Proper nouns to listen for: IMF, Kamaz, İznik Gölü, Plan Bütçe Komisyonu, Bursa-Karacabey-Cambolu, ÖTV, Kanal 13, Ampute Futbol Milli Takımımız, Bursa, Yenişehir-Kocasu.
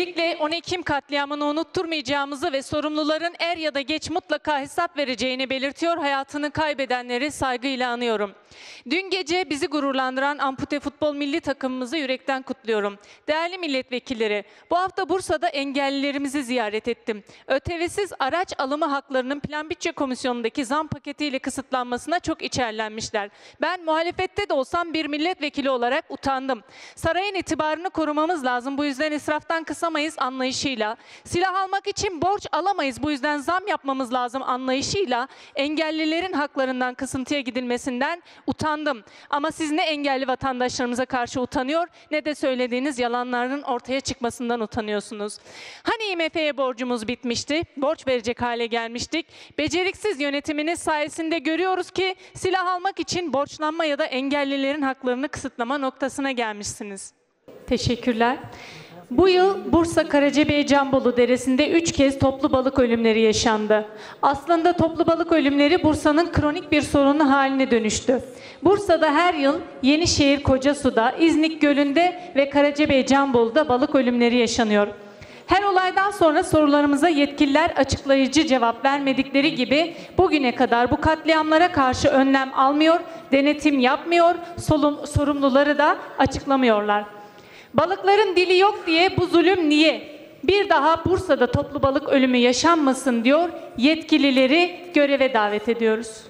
Özellikle 10 Ekim katliamını unutturmayacağımızı ve sorumluların er ya da geç mutlaka hesap vereceğini belirtiyor. Hayatını kaybedenleri saygıyla anıyorum. Dün gece bizi gururlandıran Ampute Futbol Milli Takımımızı yürekten kutluyorum. Değerli milletvekilleri, bu hafta Bursa'da engellilerimizi ziyaret ettim. ÖTV'siz araç alımı haklarının Plan Bütçe Komisyonu'ndaki zam paketiyle kısıtlanmasına çok içerlenmişler. Ben muhalefette de olsam bir milletvekili olarak utandım. Sarayın itibarını korumamız lazım. Bu yüzden israftan kısamayız anlayışıyla, silah almak için borç alamayız bu yüzden zam yapmamız lazım anlayışıyla engellilerin haklarından kısıntıya gidilmesinden utandım. Ama siz ne engelli vatandaşlarımıza karşı utanıyor ne de söylediğiniz yalanların ortaya çıkmasından utanıyorsunuz. Hani IMF'ye borcumuz bitmişti, borç verecek hale gelmiştik. Beceriksiz yönetiminiz sayesinde görüyoruz ki silah almak için borçlanma ya da engellilerin haklarını kısıtlama noktasına gelmişsiniz. Teşekkürler. Bu yıl Bursa-Karacabey-Cambolu deresinde 3 kez toplu balık ölümleri yaşandı. Aslında toplu balık ölümleri Bursa'nın kronik bir sorunu haline dönüştü. Bursa'da her yıl Yenişehir-Kocasu'da, İznik Gölü'nde ve Karacabey-Cambolu'da balık ölümleri yaşanıyor. Her olaydan sonra sorularımıza yetkililer açıklayıcı cevap vermedikleri gibi bugüne kadar bu katliamlara karşı önlem almıyor, denetim yapmıyor, sorumluları da açıklamıyorlar. Balıkların dili yok diye bu zulüm niye? Bir daha Bursa'da toplu balık ölümü yaşanmasın diyor, yetkilileri göreve davet ediyoruz.